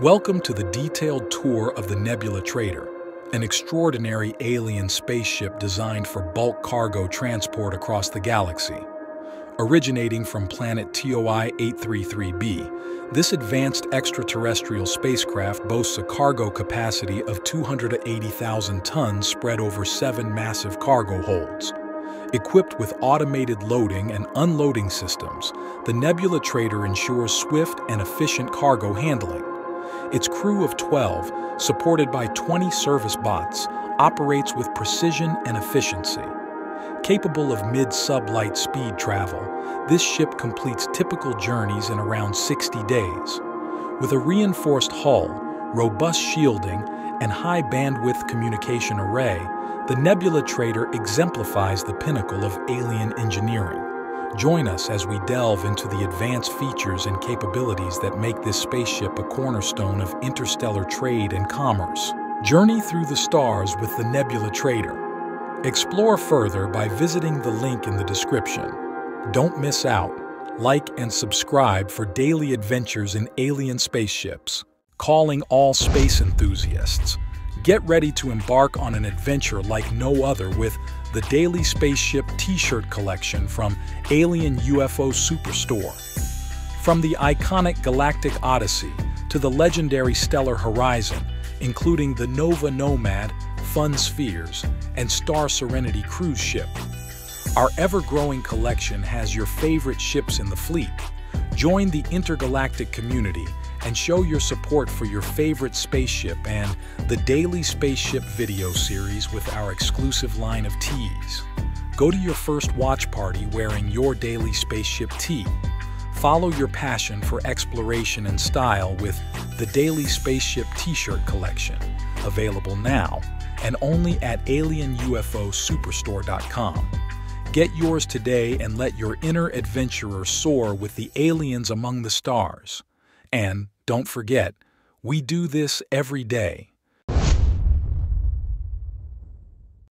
Welcome to the detailed tour of the Nebula Trader, an extraordinary alien spaceship designed for bulk cargo transport across the galaxy. Originating from planet TOI-833b, this advanced extraterrestrial spacecraft boasts a cargo capacity of 280,000 tons spread over 7 massive cargo holds. Equipped with automated loading and unloading systems, the Nebula Trader ensures swift and efficient cargo handling. Its crew of 12, supported by 20 service bots, operates with precision and efficiency. Capable of mid-sublight speed travel, this ship completes typical journeys in around 60 days. With a reinforced hull, robust shielding, and high-bandwidth communication array, the Nebula Trader exemplifies the pinnacle of alien engineering. Join us as we delve into the advanced features and capabilities that make this spaceship a cornerstone of interstellar trade and commerce. Journey through the stars with the Nebula Trader. Explore further by visiting the link in the description. Don't miss out. Like and subscribe for daily adventures in alien spaceships. Calling all space enthusiasts. Get ready to embark on an adventure like no other with the Daily Spaceship t-shirt collection from Alien UFO Superstore. From the iconic Galactic Odyssey to the legendary Stellar Horizon, including the Nova Nomad, Fun Spheres, and Star Serenity Cruise Ship. Our ever-growing collection has your favorite ships in the fleet. Join the intergalactic community and show your support for your favorite spaceship and the Daily Spaceship video series with our exclusive line of tees. Go to your first watch party wearing your Daily Spaceship tee. Follow your passion for exploration and style with the Daily Spaceship t-shirt collection, available now and only at alienufosuperstore.com. Get yours today and let your inner adventurer soar with the aliens among the stars. And don't forget, we do this every day.